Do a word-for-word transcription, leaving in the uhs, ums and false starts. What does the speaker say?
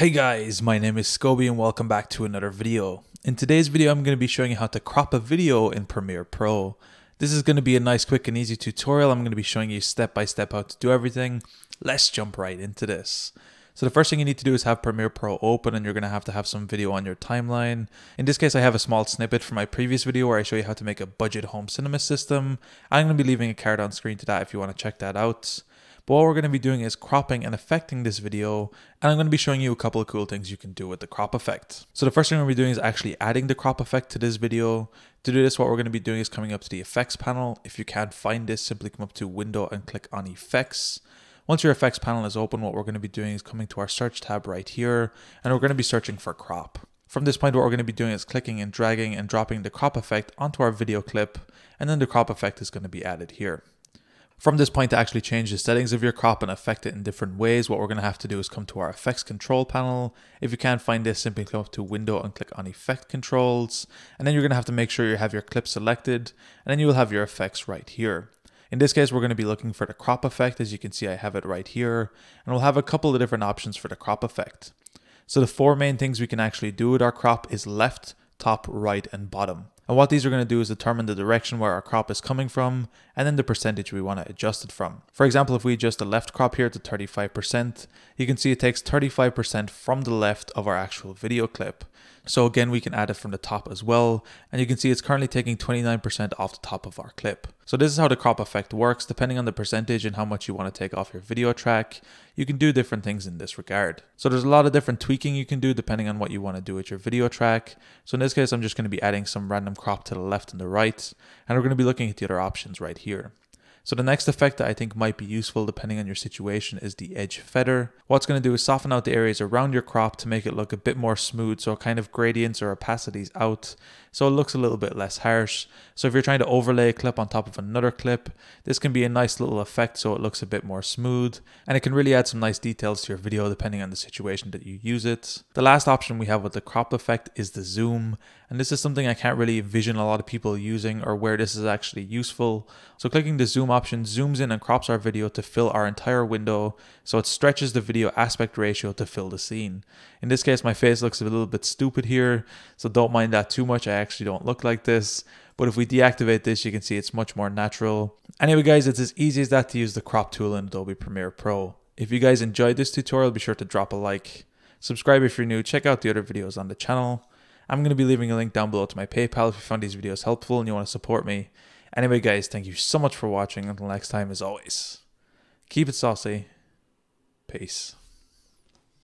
Hey guys, my name is Scoby and welcome back to another video. In today's video, I'm going to be showing you how to crop a video in Premiere Pro. This is going to be a nice, quick and easy tutorial. I'm going to be showing you step by step how to do everything. Let's jump right into this. So the first thing you need to do is have Premiere Pro open, and you're going to have to have some video on your timeline. In this case, I have a small snippet from my previous video where I show you how to make a budget home cinema system. I'm going to be leaving a card on screen to that if you want to check that out. But what we're going to be doing is cropping and affecting this video, and I'm going to be showing you a couple of cool things you can do with the crop effect. So the first thing we're going to be doing is actually adding the crop effect to this video. To do this, what we're going to be doing is coming up to the effects panel. If you can't find this, simply come up to window and click on effects. Once your effects panel is open, what we're going to be doing is coming to our search tab right here, and we're going to be searching for crop. From this point, what we're going to be doing is clicking and dragging and dropping the crop effect onto our video clip, and then the crop effect is going to be added here. From this point, to actually change the settings of your crop and affect it in different ways, what we're going to have to do is come to our effects control panel. If you can't find this, simply come up to window and click on effect controls. And then you're going to have to make sure you have your clip selected, and then you will have your effects right here. In this case, we're going to be looking for the crop effect. As you can see, I have it right here, and we'll have a couple of different options for the crop effect. So the four main things we can actually do with our crop is left, top, right, and bottom. And what these are going to do is determine the direction where our crop is coming from, and then the percentage we want to adjust it from. For example, if we adjust the left crop here to thirty-five percent, you can see it takes thirty-five percent from the left of our actual video clip. So again, we can add it from the top as well, and you can see it's currently taking twenty-nine percent off the top of our clip. So this is how the crop effect works. Depending on the percentage and how much you want to take off your video track, you can do different things in this regard. So there's a lot of different tweaking you can do depending on what you want to do with your video track. So in this case, I'm just going to be adding some random crop to the left and the right, and we're going to be looking at the other options right here. So the next effect that I think might be useful depending on your situation is the edge feather. What's going to do is soften out the areas around your crop to make it look a bit more smooth, so it kind of gradients or opacities out, so it looks a little bit less harsh. So if you're trying to overlay a clip on top of another clip, this can be a nice little effect, so it looks a bit more smooth, and it can really add some nice details to your video depending on the situation that you use it. The last option we have with the crop effect is the zoom, and this is something I can't really envision a lot of people using or where this is actually useful. So clicking the zoom option zooms in and crops our video to fill our entire window, so it stretches the video aspect ratio to fill the scene. In this case, my face looks a little bit stupid here, so don't mind that too much. I actually don't look like this, but if we deactivate this, you can see it's much more natural. Anyway guys, it's as easy as that to use the crop tool in Adobe Premiere Pro. If you guys enjoyed this tutorial, be sure to drop a like, subscribe if you're new, check out the other videos on the channel. I'm going to be leaving a link down below to my PayPal if you found these videos helpful and you want to support me. Anyway guys, thank you so much for watching. Until next time, as always, keep it saucy. Peace.